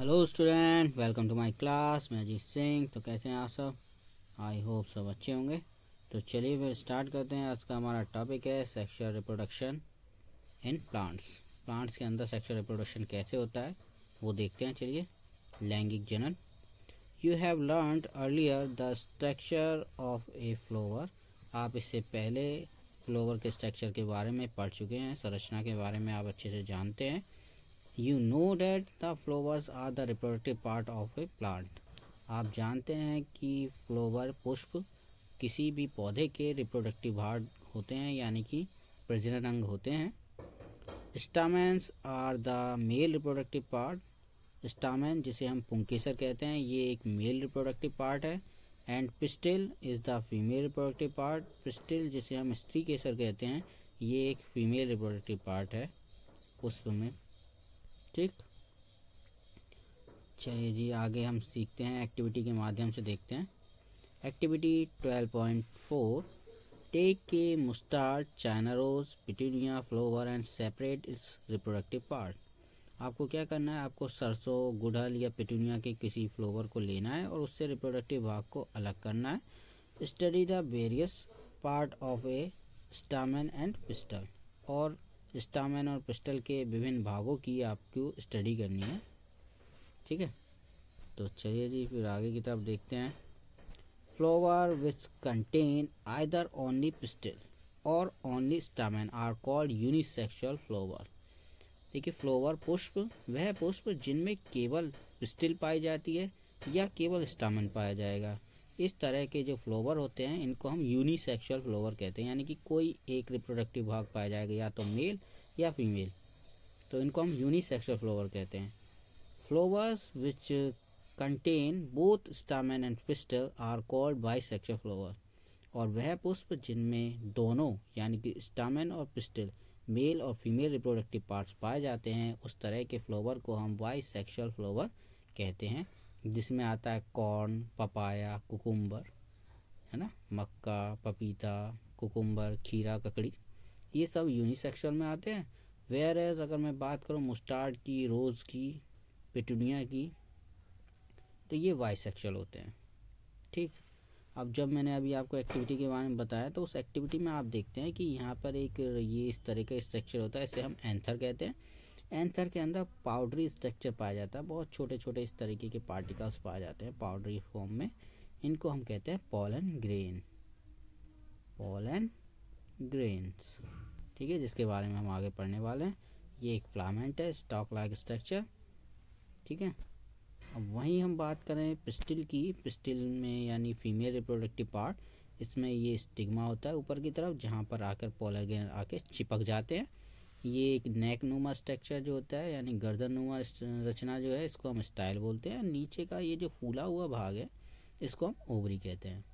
Hello student, welcome to my class. मैं अजीत सिंह। तो कैसे हैं आप सब? आई होप सब अच्छे होंगे। तो चलिए फिर स्टार्ट करते हैं। आज का हमारा टॉपिक है sexual reproduction in plants. Plants के अंदर सेक्सुअल रिप्रोडक्शन कैसे होता है वो देखते हैं। चलिए, लैंगिक जनन। You have learned earlier the structure of a flower. आप इससे पहले फ्लावर के स्ट्रक्चर के बारे में पढ़ चुके हैं, संरचना के बारे में आप अच्छे से जानते हैं। You know that the flowers are the reproductive part of a plant. आप जानते हैं कि फ्लावर, पुष्प, किसी भी पौधे के रिप्रोडक्टिव भाग होते हैं, यानी कि प्रजनन अंग होते हैं। Stamens are the male reproductive part. Stamen, जिसे हम पुंकेसर कहते हैं, ये एक मेल रिप्रोडक्टिव पार्ट है। And pistil is the female reproductive part. Pistil, जिसे हम स्त्री केसर कहते हैं, ये एक फीमेल रिप्रोडक्टिव पार्ट है पुष्प में। ठीक, चलिए जी आगे हम सीखते हैं, एक्टिविटी के माध्यम से देखते हैं। Activity 12.4। Take a mustard, China rose, petunia flower and separate its reproductive part. आपको क्या करना है, आपको सरसों, गुड़हल या पिटूनिया के किसी फ्लावर को लेना है और उससे रिप्रोडक्टिव भाग को अलग करना है। Study the various part of a stamen and pistil. और स्टामेन और पिस्टल के विभिन्न भागों की आपको स्टडी करनी है। ठीक है, तो चलिए जी फिर आगे की तरफ देखते हैं। Flower which contain either only pistil or only stamen are called unisexual flower. देखिए, फ्लावर पुष्प, वह पुष्प जिनमें केवल पिस्टिल पाई जाती है या केवल स्टामेन पाया जाएगा, इस तरह के जो फ्लावर होते हैं इनको हम यूनिसेक्सुअल फ्लावर कहते हैं, यानी कि कोई एक रिप्रोडक्टिव भाग पाया जाएगा, या तो मेल या फीमेल, तो इनको हम यूनिसेक्सुअल फ्लावर कहते हैं। Flowers which contain both stamen and pistil are called bisexual flower. और वह पुष्प जिनमें दोनों, यानी कि स्टामेन और पिस्टल, मेल और फीमेल रिप्रोडक्टिव पार्ट्स पाए जाते हैं, उस तरह के फ्लावर को हम बाइसेक्सुअल फ्लावर कहते हैं, जिसमें आता है कॉर्न, पपाया, कुकुम्बर, है ना, मक्का, पपीता, कुकुम्बर, खीरा, ककड़ी, ये सब यूनिसेक्सुअल में आते हैं। वेयर एज, अगर मैं बात करूँ मुस्टार्ड की, रोज़ की, पेटूनिया की, तो ये बाइसेक्सुअल होते हैं। ठीक, अब जब मैंने अभी आपको एक्टिविटी के बारे में बताया, तो उस एक्टिविटी में आप देखते हैं कि यहाँ पर एक ये इस तरह का स्ट्रक्चर होता है, इसे हम एंथर कहते हैं। एंथर के अंदर पाउडरी स्ट्रक्चर पाया जाता है, बहुत छोटे छोटे इस तरीके के पार्टिकल्स पाए जाते हैं पाउडरी फॉर्म में, इनको हम कहते हैं पॉलन ग्रेन, पॉलन ग्रेन्स। ठीक है, जिसके बारे में हम आगे पढ़ने वाले हैं। ये एक फ्लामेंट है, स्टॉक लाइक स्ट्रक्चर। ठीक है, अब वहीं हम बात करें पिस्टिल की। पिस्टिल में, यानी फीमेल रिप्रोडक्टिव पार्ट, इसमें ये स्टिग्मा होता है ऊपर की तरफ, जहाँ पर आकर पॉलन ग्रेन आके चिपक जाते हैं। ये एक नेक नुमा स्ट्रक्चर जो होता है, यानी गर्दन नुमा रचना जो है, इसको हम स्टाइल बोलते हैं। नीचे का ये जो फूला हुआ भाग है, इसको हम ओवरी कहते हैं।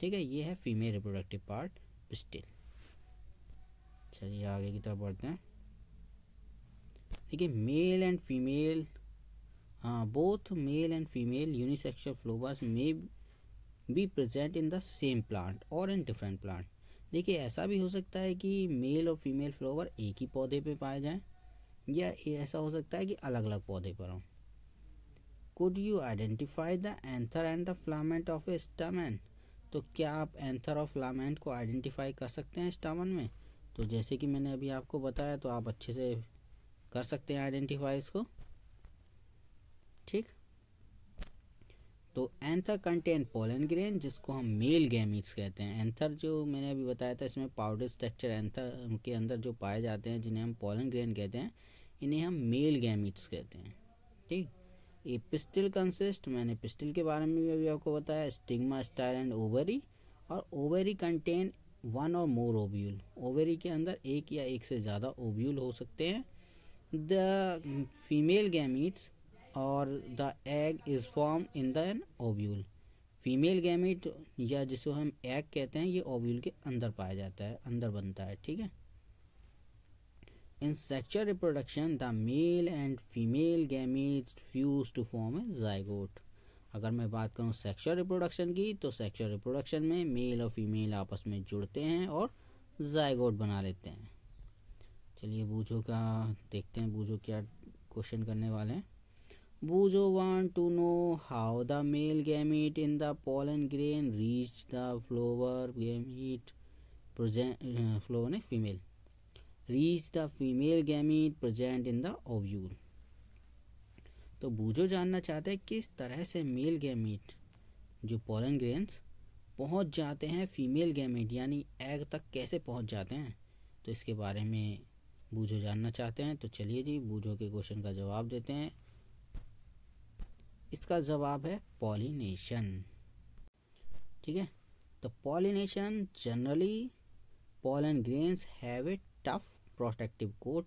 ठीक है, ये है फीमेल रिप्रोडक्टिव पार्ट पिस्टिल। चलिए आगे की तरफ बढ़ते हैं। देखिए, मेल एंड फीमेल, हाँ, both male and female unisexual flowers may be present in the same plant और इन डिफरेंट प्लांट। देखिए, ऐसा भी हो सकता है कि मेल और फीमेल फ्लावर एक ही पौधे पे पाए जाएं, या ऐसा हो सकता है कि अलग अलग पौधे पर हों। Could you identify the anther and the filament of a stamen. तो क्या आप एंथर और फ्लामेंट को आइडेंटिफाई कर सकते हैं स्टामेन में? तो जैसे कि मैंने अभी आपको बताया, तो आप अच्छे से कर सकते हैं आइडेंटिफाई इसको। ठीक, तो एंथर कंटेन पोलन ग्रेन, जिसको हम मेल गैमीट्स कहते हैं। एंथर जो मैंने अभी बताया था, इसमें पाउडर स्ट्रक्चर एंथर के अंदर जो पाए जाते हैं, जिन्हें हम पोलन ग्रेन कहते हैं, इन्हें हम मेल गैमीट्स कहते हैं। ठीक, ये पिस्टिल कंसिस्ट, मैंने पिस्टिल के बारे में भी अभी आपको बताया, स्टिग्मा, स्टाइल एंड ओवरी। और ओवरी कंटेन वन और मोर ओव्यूल। ओवरी के अंदर एक या एक से ज़्यादा ओव्यूल हो सकते हैं। द फीमेल गैमीट्स और the egg is form in the an ovule. Female gamete, या जिसको हम एग कहते हैं, ये ओव्यूल के अंदर पाया जाता है, अंदर बनता है। ठीक है, in sexual reproduction the male and female gamete fuse to form a zygote. अगर मैं बात करूं सेक्सुअल रिप्रोडक्शन की, तो सेक्सुअल रिप्रोडक्शन में मेल और फीमेल आपस में जुड़ते हैं और जाइगोट बना लेते हैं। चलिए बूजो का देखते हैं, बूजो क्या क्वेश्चन करने वाले हैं। Boozo want to know how the male gamete in the pollen grain reach the flower gamete present flower female reach the female gamete present in the ovule। तो Boozo जानना चाहते हैं किस तरह से मेल गैमीट जो पोलन ग्रेन्स पहुंच जाते हैं फीमेल गैमीट यानी एग तक कैसे पहुंच जाते हैं, तो इसके बारे में Boozo जानना चाहते हैं। तो चलिए जी Boozo के क्वेश्चन का जवाब देते हैं। इसका जवाब है पॉलिनेशन। ठीक है, तो pollination generally pollen grains have a tough protective coat.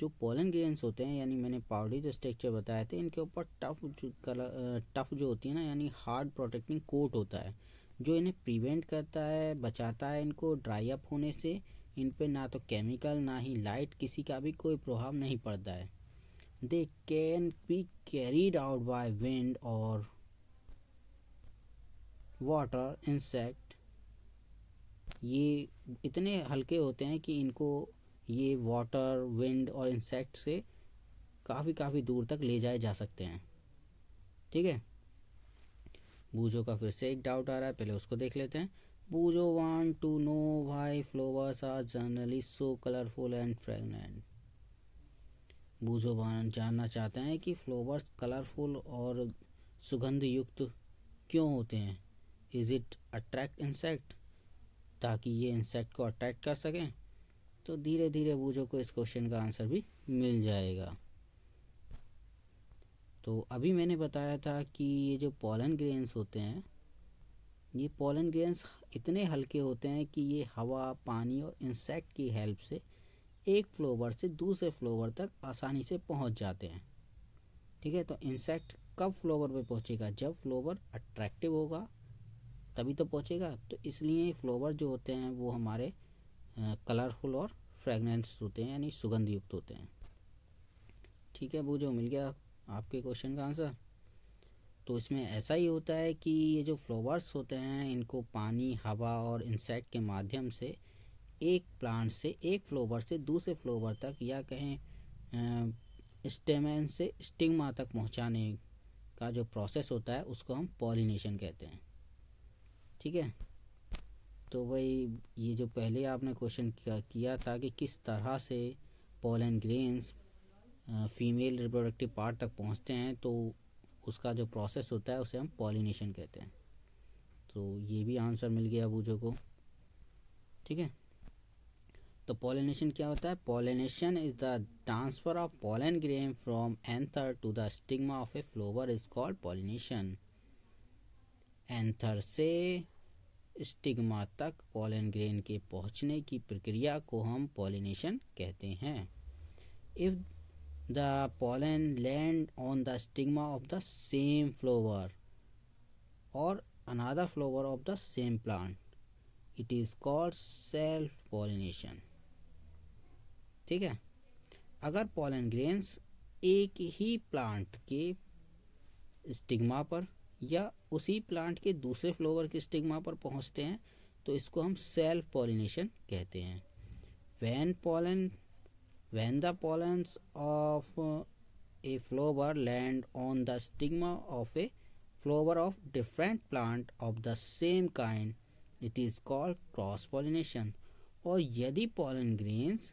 जो पोलन ग्रेन्स होते हैं यानी मैंने पाउडरी जो स्ट्रक्चर बताए थे इनके ऊपर टफ जो होती है ना यानी हार्ड प्रोटेक्टिंग कोट होता है जो इन्हें प्रिवेंट करता है, बचाता है इनको ड्राई अप होने से। इन पे ना तो केमिकल ना ही लाइट किसी का भी कोई प्रभाव नहीं पड़ता है। They can be carried out by wind और वाटर इंसेक्ट। ये इतने हल्के होते हैं कि इनको ये वाटर विंड और इंसेक्ट से काफ़ी दूर तक ले जाए जा सकते हैं। ठीक है, Boozo का फिर से एक डाउट आ रहा है, पहले उसको देख लेते हैं। Boozo want to know why flowers are generally so colorful and fragrant। Boozo जानना चाहते हैं कि फ्लोवर्स कलरफुल और सुगंध युक्त क्यों होते हैं। इज़ इट अट्रैक्ट इंसेक्ट, ताकि ये इंसेक्ट को अट्रैक्ट कर सकें। तो धीरे धीरे Boozo को इस क्वेश्चन का आंसर भी मिल जाएगा। तो अभी मैंने बताया था कि ये जो पोलन ग्रेन्स होते हैं ये पोलन ग्रेन्स इतने हल्के होते हैं कि ये हवा, पानी और इंसेक्ट की हेल्प से एक फ्लोवर से दूसरे फ्लोवर तक आसानी से पहुंच जाते हैं। ठीक है, तो इंसेक्ट कब फ्लोवर पे पहुंचेगा, जब फ्लोवर अट्रैक्टिव होगा तभी तो पहुंचेगा। तो इसलिए फ्लोवर जो होते हैं वो हमारे कलरफुल और फ्रेगनेंस होते हैं यानी सुगंध युक्त होते हैं। ठीक है Boozo, मिल गया आपके क्वेश्चन का आंसर। तो इसमें ऐसा ही होता है कि ये जो फ्लावर्स होते हैं इनको पानी, हवा और इंसेक्ट के माध्यम से एक प्लांट से एक फ्लावर से दूसरे फ्लावर तक या कहें स्टेमन से स्टिग्मा तक पहुंचाने का जो प्रोसेस होता है उसको हम पॉलिनेशन कहते हैं। ठीक है, तो भाई ये जो पहले आपने क्वेश्चन किया था कि किस तरह से pollen grains female reproductive part तक पहुंचते हैं, तो उसका जो प्रोसेस होता है उसे हम पॉलिनेशन कहते हैं। तो ये भी आंसर मिल गया Boozo को। ठीक है, तो पॉलिनेशन क्या होता है। Pollination is the transfer of pollen grain from anther to the stigma of a flower is called pollination. Anther से स्टिग्मा तक पोलन ग्रेन के पहुंचने की प्रक्रिया को हम पॉलिनेशन कहते हैं। If the pollen land on the stigma of the same flower और another flower of the same plant it is called self pollination. ठीक है, अगर पोलन ग्रेन्स एक ही प्लांट के स्टिग्मा पर या उसी प्लांट के दूसरे फ्लोवर के स्टिग्मा पर पहुंचते हैं तो इसको हम सेल्फ पॉलिनेशन कहते हैं। When the pollens of a flower land on the stigma of a flower of different plant of the same kind it is called cross pollination. और यदि पोलन ग्रेन्स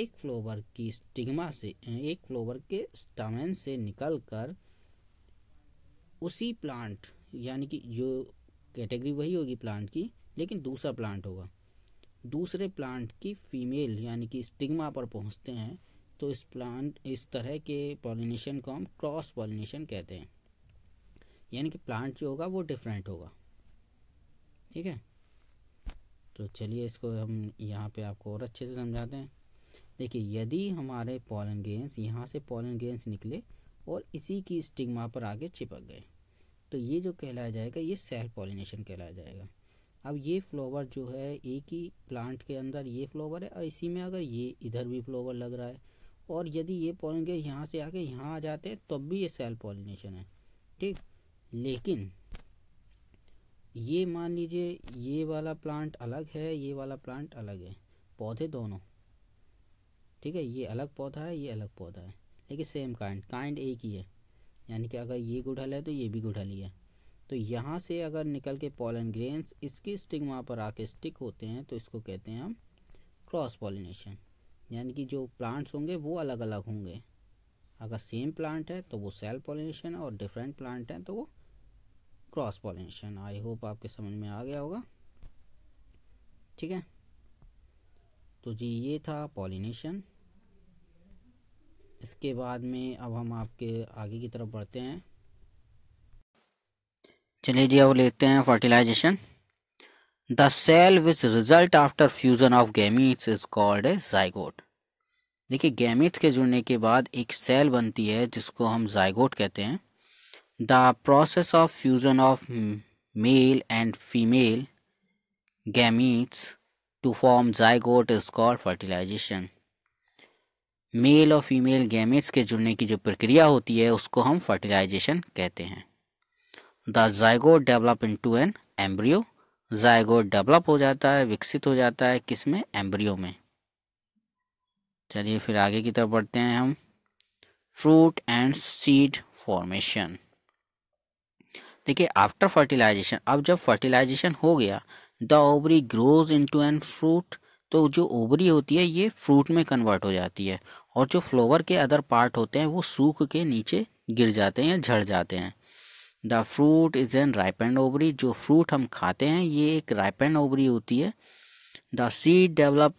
एक फ्लोवर की स्टिग्मा से एक flower के stamen से निकलकर उसी प्लांट यानी कि जो कैटेगरी वही होगी प्लांट की लेकिन दूसरा प्लांट होगा, दूसरे प्लांट की फीमेल यानी कि स्टिग्मा पर पहुंचते हैं तो इस तरह के पॉलिनेशन को हम क्रॉस पॉलिनेशन कहते हैं यानी कि प्लांट जो होगा वो डिफरेंट होगा। ठीक है, तो चलिए इसको हम यहाँ पे आपको और अच्छे से समझाते हैं। देखिए, यदि हमारे पोलन ग्रेन्स यहाँ से पोलन ग्रेन्स निकले और इसी की स्टिग्मा पर आगे चिपक गए तो ये जो कहलाया जाएगा ये सेल्फ पॉलिनेशन कहलाया जाएगा। अब ये फ्लोवर जो है एक ही प्लांट के अंदर ये फ्लोवर है और इसी में अगर ये इधर भी फ्लोवर लग रहा है और यदि ये पोलन ग्रेन यहाँ से आके यहाँ आ जाते हैं तब भी ये सेल्फ पॉलिनेशन है। ठीक, लेकिन ये मान लीजिए ये वाला प्लांट अलग है, ये वाला प्लांट अलग है, पौधे दोनों। ठीक है, ये अलग पौधा है, ये अलग पौधा है लेकिन सेम काइंड एक ही है यानी कि अगर ये गुठल है तो ये भी गुठली है। तो यहाँ से अगर निकल के पॉलन ग्रेन्स इसकी स्टिग्मा पर आके स्टिक होते हैं तो इसको कहते हैं हम क्रॉस पॉलिनेशन, यानी कि जो प्लांट्स होंगे वो अलग अलग होंगे। अगर सेम प्लांट है तो वो सेल्फ पॉलिनेशन और डिफरेंट प्लांट हैं तो वो क्रॉस पॉलिनेशन। आई होप आपके समझ में आ गया होगा। ठीक है, तो जी ये था पॉलिनेशन। इसके बाद में अब हम आपके आगे की तरफ बढ़ते हैं। चलिए जी अब लेते हैं fertilisation. The cell which result after fusion of gametes is called a zygote. देखिए गैमीट्स के जुड़ने के बाद एक सेल बनती है जिसको हम जाइगोट कहते हैं। The process of fusion of male and female gametes to form zygote is called fertilisation. Male और फीमेल गैमेट्स के जुड़ने की जो प्रक्रिया होती है उसको हम फर्टिलाइजेशन कहते हैं। The zygote develop into an embryo. Zygote develop हो जाता है, विकसित हो जाता है, किसमें? एम्ब्रियो में। चलिए फिर आगे की तरफ बढ़ते हैं हम। Fruit and seed formation. देखिए आफ्टर फर्टिलाइजेशन, अब जब फर्टिलाइजेशन हो गया the ovary grows into an fruit, तो जो ओवरी होती है ये फ्रूट में कन्वर्ट हो जाती है और जो फ्लोवर के अदर पार्ट होते हैं वो सूख के नीचे गिर जाते हैं या झड़ जाते हैं। The fruit is an ripened ovary. जो फ्रूट हम खाते हैं ये एक राइपेंड ओवरी होती है। The seed develop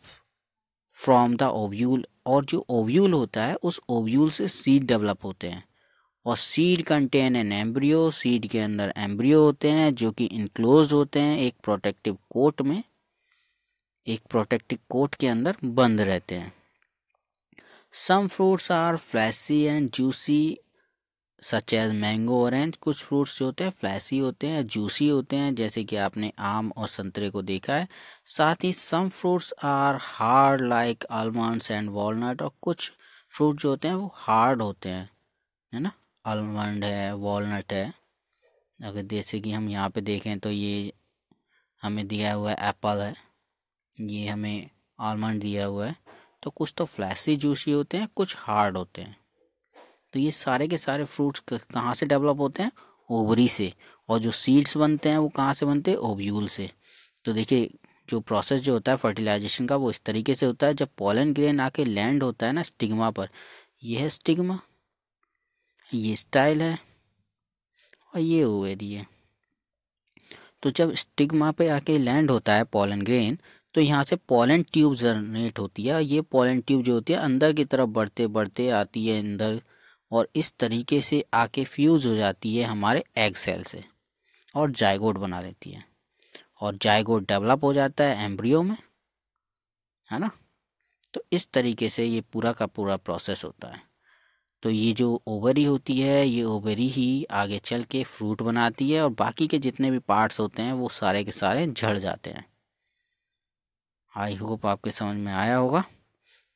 from the ovule, और जो ओव्यूल होता है उस ओव्यूल से सीड डेवलप होते हैं। और seed contain an embryo. Seed के अंदर एम्ब्रियो होते हैं जो कि इनक्लोज होते हैं एक प्रोटेक्टिव कोट में, एक प्रोटेक्टिव कोट के अंदर बंद रहते हैं। Some fruits are fleshy and juicy such as mango orange. कुछ फ्रूट्स जो होते हैं फ्लैसी होते हैं, जूसी होते हैं, जैसे कि आपने आम और संतरे को देखा है। साथ ही some fruits are hard like almonds and walnut. और कुछ फ्रूट जो होते हैं वो हार्ड होते हैं, है ना, आलमंड है, वॉलनट है। अगर जैसे कि हम यहाँ पे देखें तो ये हमें दिया हुआ है एप्पल है, ये हमें आलमंड दिया हुआ है। तो कुछ तो फ्लैसी जूसी होते हैं, कुछ हार्ड होते हैं। तो ये सारे के सारे फ्रूट्स कहाँ से डेवलप होते हैं? ओवरी से। और जो सीड्स बनते हैं वो कहाँ से बनते हैं? ओव्यूल से। तो देखिए जो प्रोसेस जो होता है फर्टिलाइजेशन का वो इस तरीके से होता है। जब पॉलन ग्रेन आके लैंड होता है ना स्टिग्मा पर, यह है स्टिग्मा, ये स्टाइल है और ये ओवरी है। तो जब स्टिग्मा पे आके लैंड होता है पॉलन ग्रेन तो यहाँ से पॉलन ट्यूब जनरेट होती है। ये पॉलन ट्यूब जो होती है अंदर की तरफ बढ़ते बढ़ते आती है अंदर और इस तरीके से आके फ्यूज़ हो जाती है हमारे एग सेल से और जाइगोट बना लेती है। और जाइगोट डेवलप हो जाता है एम्ब्रियो में, है ना। तो इस तरीके से ये पूरा का पूरा प्रोसेस होता है। तो ये जो ओवरी होती है ये ओवरी ही आगे चल के फ्रूट बनाती है और बाकी के जितने भी पार्ट्स होते हैं वो सारे के सारे झड़ जाते हैं। आई होप आपके समझ में आया होगा।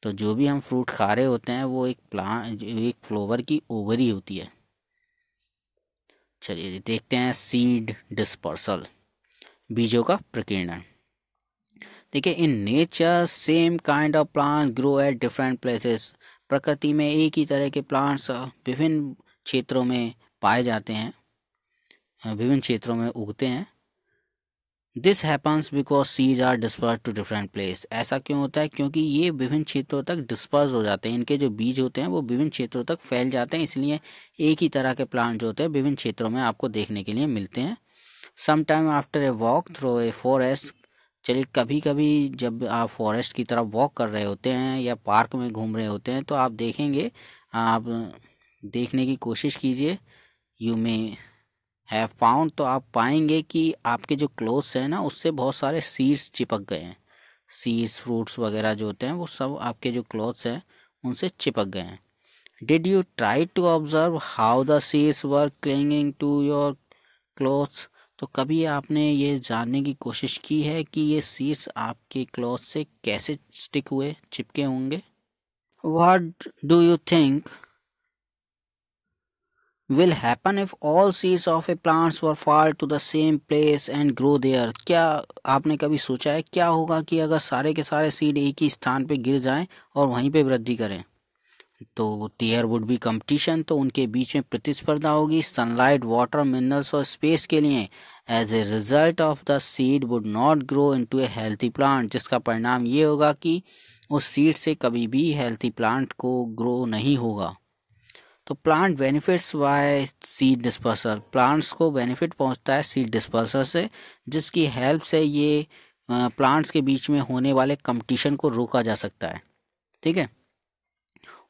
तो जो भी हम फ्रूट खा रहे होते हैं वो एक प्लांट, एक फ्लोवर की ओवरी होती है। चलिए देखते हैं सीड डिस्पर्सल, बीजों का प्रकीर्णन। देखिए in nature same kind of plant grow at different places. प्रकृति में एक ही तरह के प्लांट्स विभिन्न क्षेत्रों में पाए जाते हैं, विभिन्न क्षेत्रों में उगते हैं। This happens because seeds are disperse to different place. ऐसा क्यों होता है? क्योंकि ये विभिन्न क्षेत्रों तक डिस्पर्स हो जाते हैं। इनके जो बीज होते हैं वो विभिन्न क्षेत्रों तक फैल जाते हैं, इसलिए एक ही तरह के प्लांट जो होते हैं विभिन्न क्षेत्रों में आपको देखने के लिए मिलते हैं। Sometime after a walk through a forest. चलिए कभी कभी जब आप फॉरेस्ट की तरफ वॉक कर रहे होते हैं या पार्क में घूम रहे होते हैं तो आप देखेंगे, आप देखने की कोशिश कीजिए। यू मे हैव फाउंड, तो आप पाएंगे कि आपके जो क्लोथ्स हैं ना उससे बहुत सारे सीड्स चिपक गए हैं। सीड्स, फ्रूट्स वगैरह जो होते हैं वो सब आपके जो क्लोथ्स हैं उनसे चिपक गए हैं। Did you try to observe how the seeds were clinging to your clothes. तो कभी आपने ये जानने की कोशिश की है कि ये सीड्स आपके क्लोथ से कैसे स्टिक हुए, चिपके होंगे? What do you think will happen if all seeds of a plants were fall to the same place and grow there। क्या आपने कभी सोचा है क्या होगा कि अगर सारे के सारे सीड एक ही स्थान पर गिर जाएं और वहीं पे वृद्धि करें? तो देयर वुड बी कंपटीशन, तो उनके बीच में प्रतिस्पर्धा होगी सनलाइट, वाटर, मिनरल्स और स्पेस के लिए। As a result of the seed would not grow into a healthy plant, जिसका परिणाम ये होगा कि उस सीड से कभी भी हेल्थी प्लांट को ग्रो नहीं होगा। तो plant benefits by seed disperser, plants को बेनिफिट पहुंचता है सीड डिस्पर्सर से, जिसकी हेल्प से ये प्लांट्स के बीच में होने वाले कंपटीशन को रोका जा सकता है, ठीक है।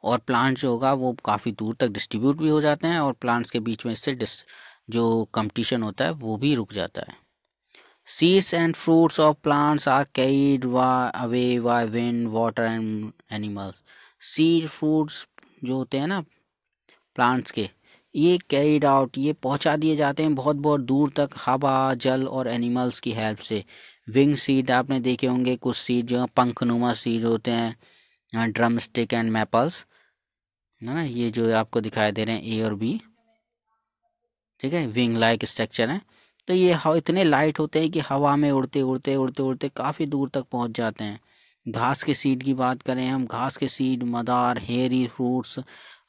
और प्लांट जो होगा वो काफ़ी दूर तक डिस्ट्रीब्यूट भी हो जाते हैं और प्लांट्स के बीच में इससे जो कंपटीशन होता है वो भी रुक जाता है। Seeds and fruits of plants are carried away by wind, water and animals. Seed fruits जो होते हैं ना प्लांट्स के, ये कैरीड आउट, ये पहुंचा दिए जाते हैं बहुत बहुत दूर तक हवा, जल और एनिमल्स की हेल्प से। विंग सीड आपने देखे होंगे, कुछ सीड जो पंखनुमा सीड होते हैं, ड्रम स्टिक एंड मैपल्स, है ना, ये जो आपको दिखाई दे रहे हैं ए और बी, ठीक है, विंग लाइक स्ट्रक्चर है। तो ये इतने लाइट होते हैं कि हवा में उड़ते उड़ते उड़ते उड़ते काफ़ी दूर तक पहुँच जाते हैं। घास के सीड की बात करें हम, घास के सीड, मदार, हेरी फ्रूट्स,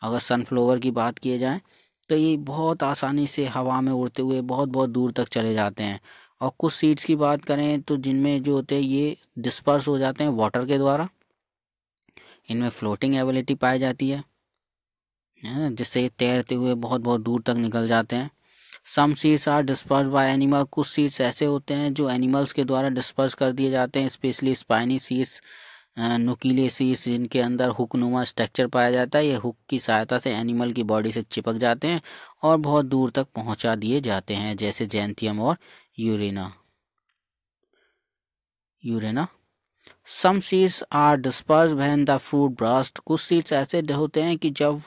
अगर सनफ्लावर की बात किए जाए तो ये बहुत आसानी से हवा में उड़ते हुए बहुत बहुत दूर तक चले जाते हैं। और कुछ सीड्स की बात करें तो जिनमें जो होते हैं ये डिस्पर्स हो जाते हैं वाटर के द्वारा, इनमें फ्लोटिंग एबिलिटी पाई जाती है ना, जिससे ये तैरते हुए बहुत बहुत दूर तक निकल जाते हैं। Some seeds are disperse by animal, कुछ सीड्स ऐसे होते हैं जो एनिमल्स के द्वारा डिस्पर्स कर दिए जाते हैं, स्पेशली स्पाइनी सीड्स, नुकीले सीड्स जिनके अंदर हुकनुमा स्ट्रक्चर पाया जाता है, ये हुक की सहायता से एनिमल की बॉडी से चिपक जाते हैं और बहुत दूर तक पहुंचा दिए जाते हैं, जैसे जैंथियम और urena. Some seeds are disperse when the fruit burst, कुछ सीड्स ऐसे होते हैं कि जब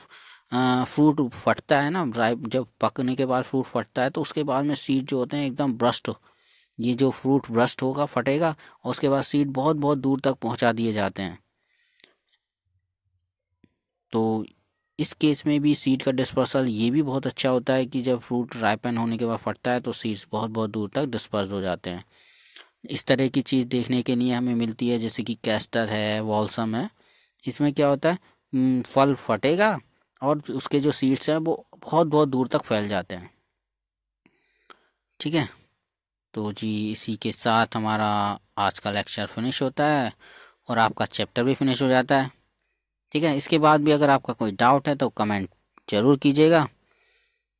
फ्रूट फटता है ना, जब पकने के बाद फ्रूट फटता है तो उसके बाद में सीड जो होते हैं एकदम ब्रस्ट, ये जो फ्रूट ब्रस्ट होगा फटेगा और उसके बाद सीड बहुत बहुत दूर तक पहुंचा दिए जाते हैं। तो इस केस में भी सीड का डिस्पर्सल ये भी बहुत अच्छा होता है कि जब फ्रूट राइपन होने के बाद फटता है तो सीड्स बहुत बहुत दूर तक डिस्पर्स हो जाते हैं। इस तरह की चीज़ देखने के लिए हमें मिलती है, जैसे कि कैस्टर है, वॉल्सम है, इसमें क्या होता है फल फटेगा और उसके जो सीड्स हैं वो बहुत बहुत दूर तक फैल जाते हैं, ठीक है। तो जी इसी के साथ हमारा आज का लेक्चर फिनिश होता है और आपका चैप्टर भी फिनिश हो जाता है, ठीक है। इसके बाद भी अगर आपका कोई डाउट है तो कमेंट ज़रूर कीजिएगा।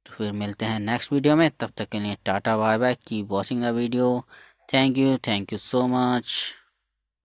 तो फिर मिलते हैं नेक्स्ट वीडियो में, तब तक के लिए tata, bye bye, keep watching the video, thank you so much.